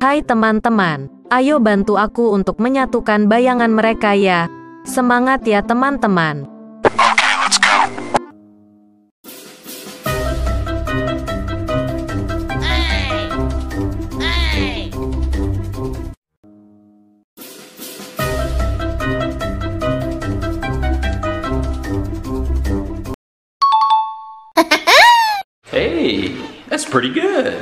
Hai teman-teman, ayo bantu aku untuk menyatukan bayangan mereka ya. Semangat ya teman-teman. Okay, let's go. Hey, that's pretty good.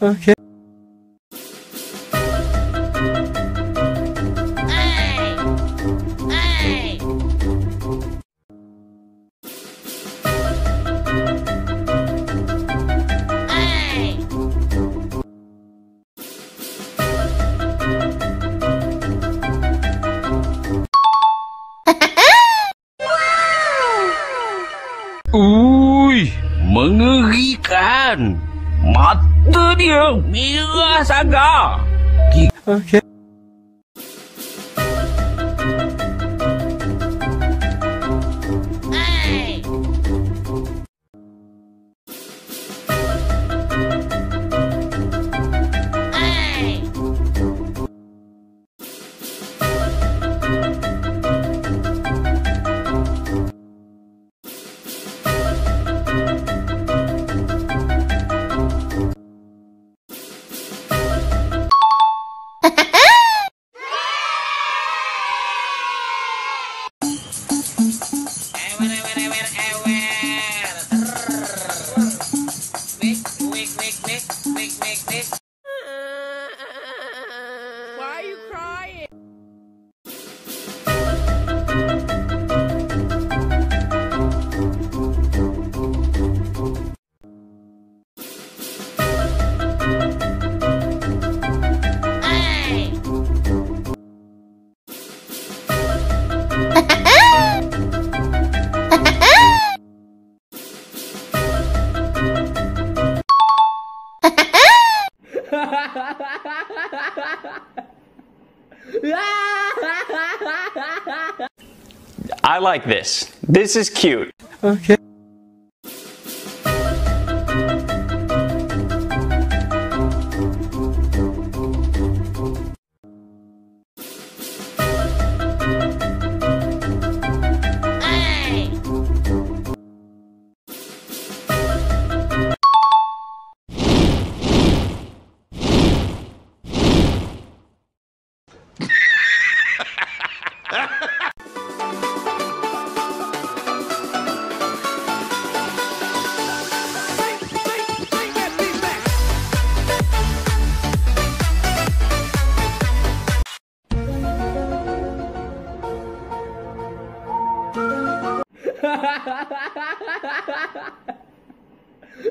Okay. Uy, mengerikan. Mata dia merah sangat. Okay. I like this. This is cute. Okay.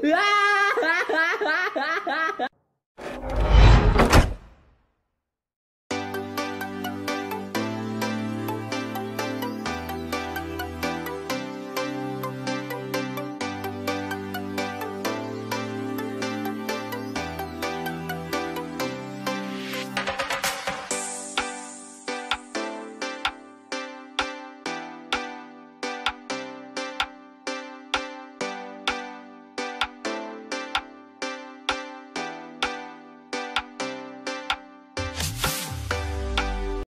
Ah!